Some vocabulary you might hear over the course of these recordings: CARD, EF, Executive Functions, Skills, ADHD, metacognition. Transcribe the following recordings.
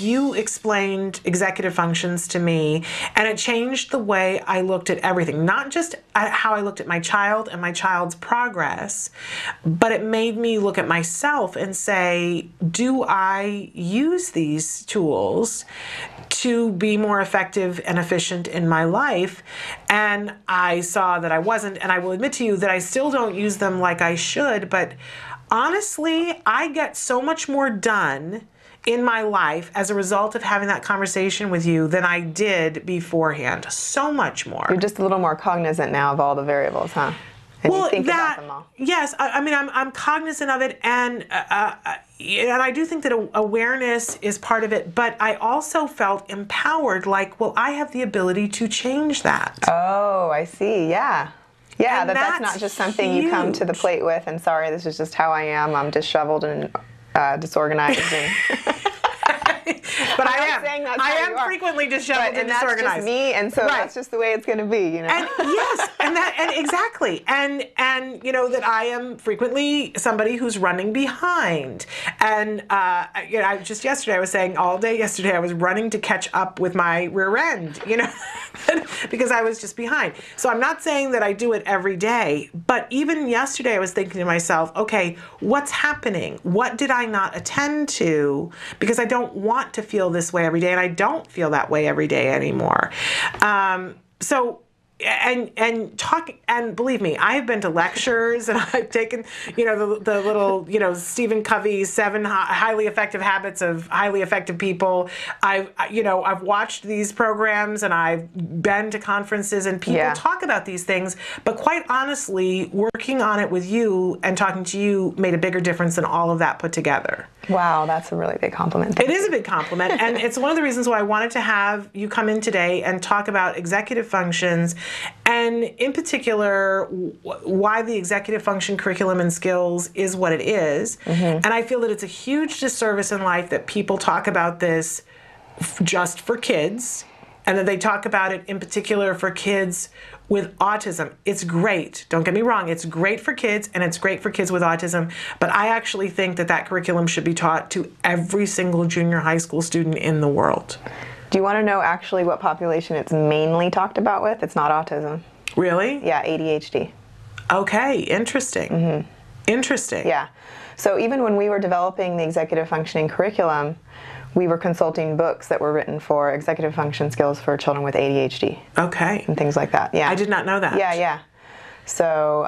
you explained executive functions to me, and it changed the way I looked at everything, not just at how I looked at my child and my child's progress, but it made me look at myself and say, do I use these tools to be more effective and efficient in my life? And I saw that I wasn't, and I will admit to you that I still don't use them like I should, but honestly, I get so much more done in my life as a result of having that conversation with you than I did beforehand. So much more. You're just a little more cognizant now of all the variables, huh? And well, you think about them all. Yes, I mean, I'm cognizant of it, and I do think that awareness is part of it, but I also felt empowered, like, well, I have the ability to change that. Oh, I see, yeah. Yeah, that's not just something huge. You come to the plate with, and sorry, this is just how I am, I'm disheveled and disorganized. And but I am frequently disheveled and disorganized. That's just me, and so right. That's just the way it's going to be, you know. And yes, and exactly, and you know that I am frequently somebody who's running behind, and you know, yesterday I was running to catch up with my rear end, you know, because I was just behind. So I'm not saying that I do it every day, but even yesterday I was thinking to myself, okay, what's happening? What did I not attend to? Because I don't want to feel this way every day, and I don't feel that way every day anymore. And believe me, I've been to lectures, and I've taken, you know, the little, you know, Stephen Covey's 7 highly effective habits of highly effective people. I've watched these programs, and I've been to conferences, and people talk about these things, but quite honestly, working on it with you and talking to you made a bigger difference than all of that put together. Wow, that's a really big compliment. Thank you. It is a big compliment, and it's one of the reasons why I wanted to have you come in today and talk about executive functions, and in particular, why the executive function curriculum and skills is what it is. Mm-hmm. And I feel that it's a huge disservice in life that people talk about this just for kids, and that they talk about it in particular for kids with autism. It's great, don't get me wrong, it's great for kids, and it's great for kids with autism, but I actually think that that curriculum should be taught to every single junior high school student in the world. Do you want to know actually what population it's mainly talked about with? It's not autism. Really? Yeah, ADHD. Okay, interesting. Mm-hmm. Interesting. Yeah. So even when we were developing the executive functioning curriculum, we were consulting books that were written for executive function skills for children with ADHD. Okay. And things like that, yeah. I did not know that. Yeah, yeah. So,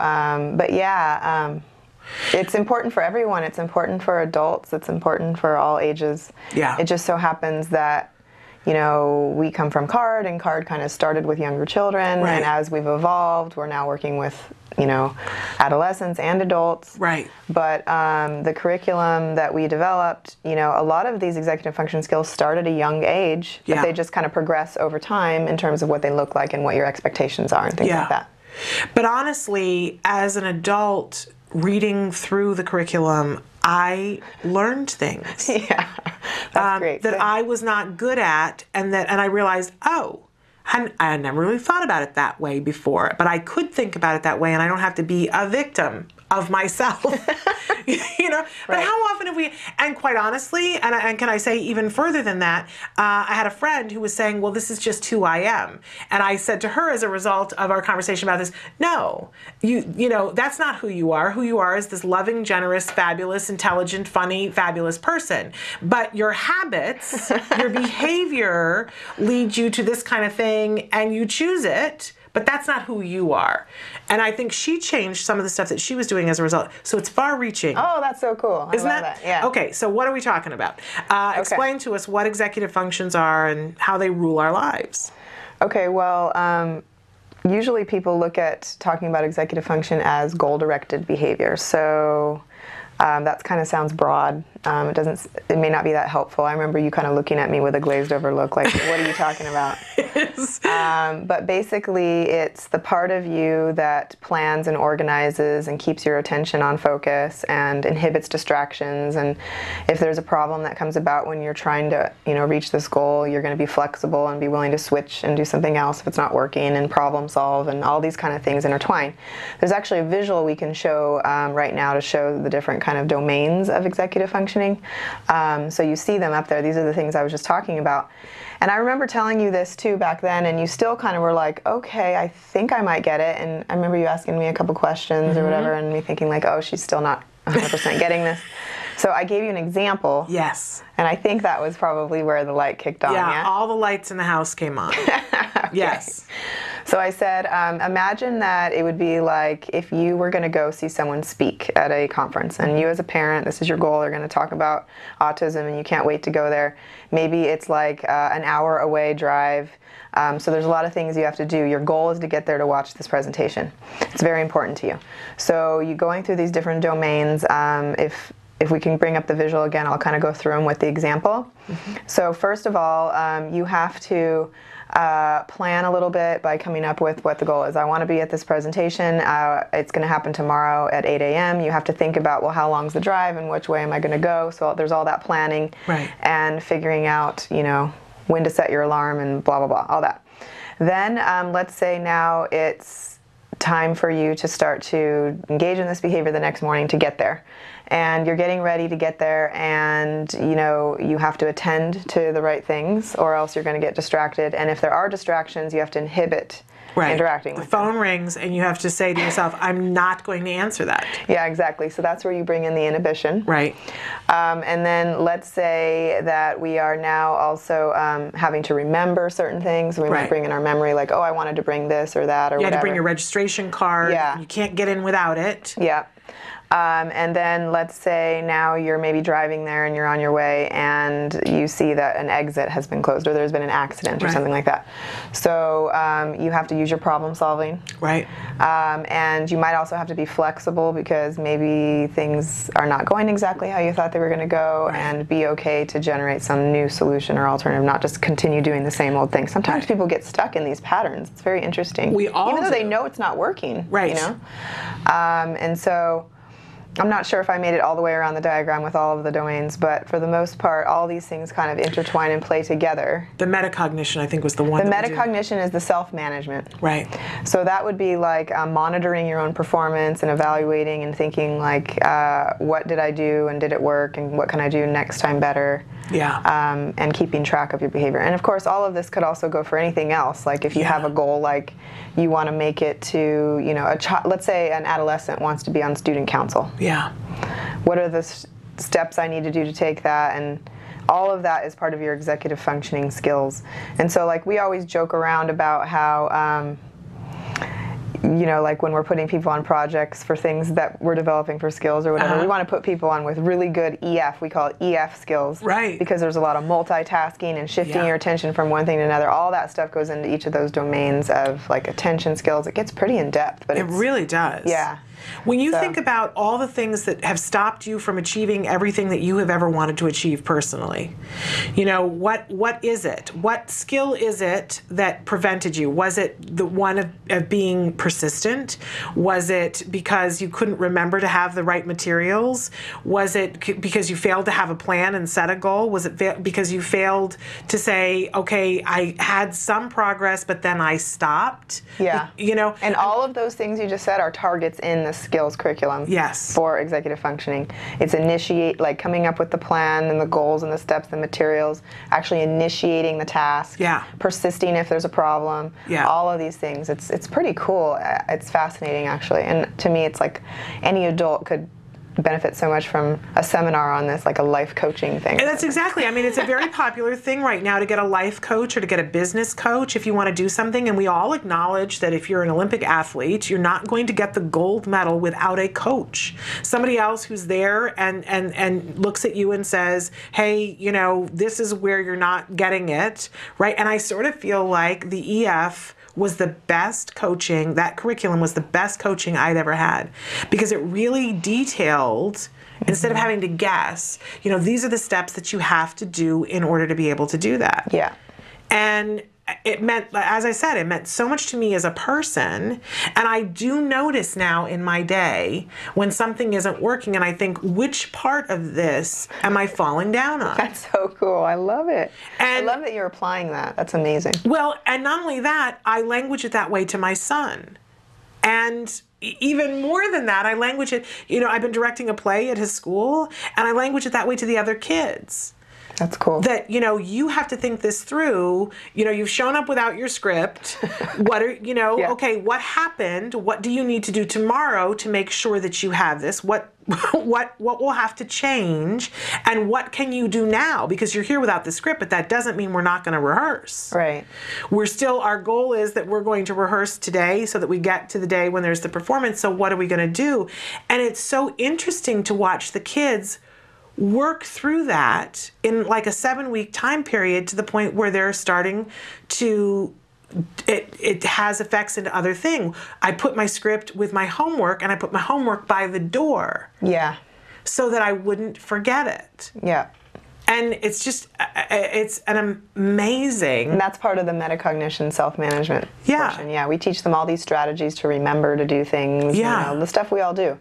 it's important for everyone. It's important for adults. It's important for all ages. Yeah. It just so happens that, you know, we come from CARD, and CARD kind of started with younger children. Right. And as we've evolved, we're now working with, you know, adolescents and adults. Right. But the curriculum that we developed, you know, a lot of these executive function skills start at a young age, but they just kind of progress over time in terms of what they look like and what your expectations are and things like that. But honestly, as an adult reading through the curriculum, I learned things that's great. That I was not good at, and I realized, oh, I had never really thought about it that way before, but I could think about it that way, and I don't have to be a victim of myself, you know? Right. But how often have we, and quite honestly, and can I say even further than that, I had a friend who was saying, well, this is just who I am. And I said to her as a result of our conversation about this, no, you know, that's not who you are. Who you are is this loving, generous, fabulous, intelligent, funny, fabulous person. But your habits, your behavior lead you to this kind of thing, and you choose it. But that's not who you are. And I think she changed some of the stuff that she was doing as a result. So it's far-reaching. Oh, that's so cool. Isn't that? Yeah. Okay, so what are we talking about? Explain to us what executive functions are and how they rule our lives. Okay, well, usually people look at talking about executive function as goal-directed behavior. So that kind of sounds broad. It may not be that helpful. I remember you kind of looking at me with a glazed-over look, like, what are you talking about? Yes. But basically, it's the part of you that plans and organizes and keeps your attention on focus and inhibits distractions. And if there's a problem that comes about when you're trying to, you know, reach this goal, you're going to be flexible and be willing to switch and do something else if it's not working, and problem solve, and all these kind of things intertwine. There's actually a visual we can show right now to show the different kind of domains of executive function. functioning. So you see them up there. These are the things I was just talking about. And I remember telling you this too back then, and you still kind of were like, okay, I think I might get it. And I remember you asking me a couple questions or whatever, and me thinking like, oh, she's still not 100% getting this. So I gave you an example. Yes. And I think that was probably where the light kicked on. Yeah, all the lights in the house came on. Okay. Yes. So I said, imagine that it would be like if you were going to go see someone speak at a conference, and you as a parent, this is your goal, they're going to talk about autism and you can't wait to go there. Maybe it's like an hour away drive. So there's a lot of things you have to do. Your goal is to get there to watch this presentation. It's very important to you. So you're going through these different domains. If we can bring up the visual again, I'll kind of go through them with the example. So first of all, you have to plan a little bit by coming up with what the goal is. I want to be at this presentation. It's going to happen tomorrow at 8 a.m. You have to think about, well, how long's the drive and which way am I going to go? So there's all that planning and figuring out, you know, when to set your alarm and blah, blah, blah, all that. Then let's say now it's time for you to start to engage in this behavior the next morning to get there. And you're getting ready to get there, and you know you have to attend to the right things or else you're going to get distracted. And if there are distractions, you have to inhibit interacting with them. The phone rings and you have to say to yourself, I'm not going to answer that. Yeah, exactly. So that's where you bring in the inhibition. Right. And then let's say that we are now also having to remember certain things. We might bring in our memory like, oh, I wanted to bring this or that or whatever. You had to bring your registration card. Yeah. You can't get in without it. Yeah. And then let's say now you're maybe driving there and you're on your way and you see that an exit has been closed or there's been an accident or something like that. So you have to use your problem solving. Right. And you might also have to be flexible because maybe things are not going exactly how you thought they were going to go, and be okay to generate some new solution or alternative, not just continue doing the same old thing. Sometimes people get stuck in these patterns. It's very interesting. We all Even though they know it's not working. Right. You know? And so I'm not sure if I made it all the way around the diagram with all of the domains, but for the most part, all these things kind of intertwine and play together. The metacognition, I think, was the one. The metacognition is the self-management. Right. So that would be like monitoring your own performance and evaluating and thinking like, what did I do and did it work and what can I do next time better? Yeah. And keeping track of your behavior. And of course, all of this could also go for anything else. Like if you have a goal, like you want to make it to, you know, let's say an adolescent wants to be on student council. Yeah. What are the steps I need to do to take that? And all of that is part of your executive functioning skills. And so, like, we always joke around about how, you know, like when we're putting people on projects for things that we're developing for skills or whatever, we want to put people on with really good EF. We call it EF skills. Right. Because there's a lot of multitasking and shifting your attention from one thing to another. All that stuff goes into each of those domains of like attention skills. It gets pretty in depth, but it really does. Yeah. When you think about all the things that have stopped you from achieving everything that you have ever wanted to achieve personally, you know, what is it? What skill is it that prevented you? Was it the one of being persistent? Was it because you couldn't remember to have the right materials? Was it because you failed to have a plan and set a goal? Was it because you failed to say, okay, I had some progress, but then I stopped? Yeah. You know, and all of those things you just said are targets in the skills curriculum for executive functioning. It's initiate, like coming up with the plan and the goals and the steps, the materials, actually initiating the task, persisting if there's a problem, all of these things. It's pretty cool. It's fascinating, actually. And to me, it's like any adult could benefit so much from a seminar on this, like a life coaching thing. And that's exactly, I mean, it's a very popular thing right now to get a life coach or to get a business coach if you want to do something. And we all acknowledge that if you're an Olympic athlete, you're not going to get the gold medal without a coach. Somebody else who's there and looks at you and says, hey, you know, this is where you're not getting it, right? And I sort of feel like the EF was the best coaching, that curriculum was the best coaching I'd ever had, because it really detailed, instead of having to guess, you know, these are the steps that you have to do in order to be able to do that. Yeah. And it meant, as I said, it meant so much to me as a person. And I do notice now in my day when something isn't working and I think, which part of this am I falling down on? That's so cool. I love it. And I love that you're applying that. That's amazing. Well, and not only that, I language it that way to my son. And even more than that, I language it, you know, I've been directing a play at his school, and I language it that way to the other kids. That's cool. That, you know, you have to think this through. You know, you've shown up without your script. What are, you know, yeah. Okay, what happened? What do you need to do tomorrow to make sure that you have this? What will have to change? And what can you do now? Because you're here without the script, but that doesn't mean we're not going to rehearse. Right. We're still, our goal is that we're going to rehearse today so that we get to the day when there's the performance. So what are we going to do? And it's so interesting to watch the kids work through that in like a 7-week time period to the point where they're starting to, it has effects into other things. I put my script with my homework, and I put my homework by the door. Yeah. So that I wouldn't forget it. Yeah. And it's just, it's an amazing. And that's part of the metacognition self-management portion. Yeah. We teach them all these strategies to remember to do things. Yeah. You know, the stuff we all do.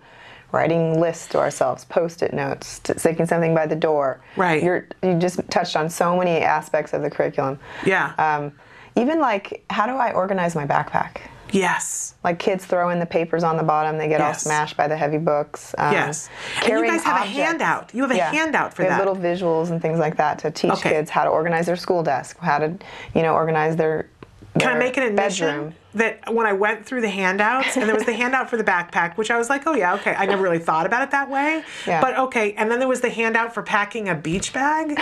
Writing lists to ourselves, post-it notes, sticking something by the door. Right. You just touched on so many aspects of the curriculum. Yeah. Even like, how do I organize my backpack? Yes. Like kids throw in the papers on the bottom, they get all smashed by the heavy books. Yes. And you guys have a handout. You have a handout for that. They have little visuals and things like that to teach kids how to organize their school desk, how to, you know, organize their Can I make an admission that when I went through the handouts, and there was the handout for the backpack, which I was like, oh yeah, okay, I never really thought about it that way, but okay, and then there was the handout for packing a beach bag, and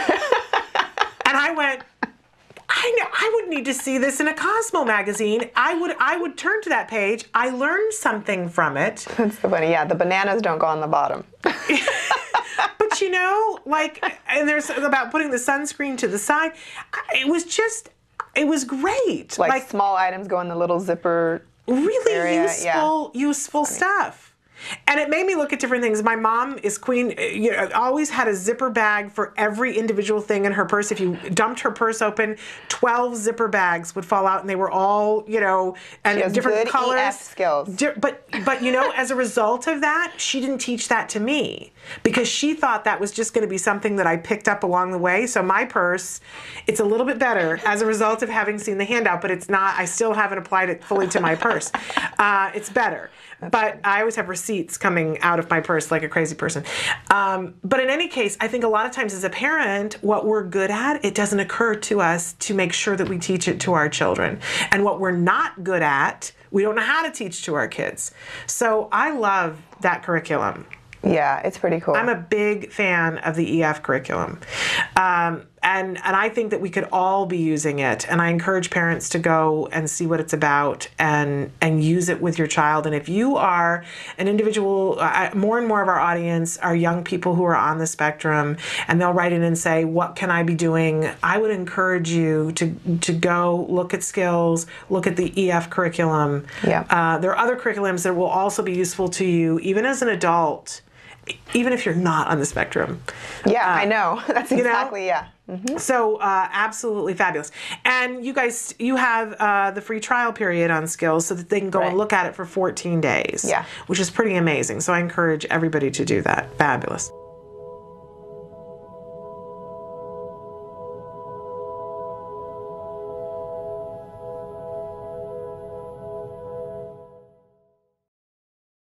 I went, I would need to see this in a Cosmo magazine. I would turn to that page. I learned something from it. That's so funny. Yeah, the bananas don't go on the bottom. But you know, like, and there's about putting the sunscreen to the side. It was just. It was great. Like small items go in the little zipper area. Useful stuff. And it made me look at different things. My mom is queen, you know, always had a zipper bag for every individual thing in her purse. If you dumped her purse open, 12 zipper bags would fall out, and they were all, you know, and she has different good colors. EF skills. But you know, as a result of that, she didn't teach that to me because she thought that was just going to be something that I picked up along the way. So my purse, it's a little bit better as a result of having seen the handout, but it's not. I still haven't applied it fully to my purse. It's better. But I always have receipts coming out of my purse like a crazy person. But in any case, I think a lot of times as a parent, what we're good at, it doesn't occur to us to make sure that we teach it to our children. And what we're not good at, we don't know how to teach to our kids. So I love that curriculum. Yeah, it's pretty cool. I'm a big fan of the EF curriculum. And I think that we could all be using it. And I encourage parents to go and see what it's about and use it with your child. And if you are an individual, more and more of our audience are young people who are on the spectrum, and they'll write in and say, what can I be doing? I would encourage you to go look at Skills, look at the EF curriculum. Yeah. There are other curriculums that will also be useful to you, even as an adult, even if you're not on the spectrum. Yeah, I know. That's exactly, Mm-hmm. So absolutely fabulous. And you guys, you have the free trial period on Skills so that they can go and look at it for 14 days, which is pretty amazing. So I encourage everybody to do that. Fabulous.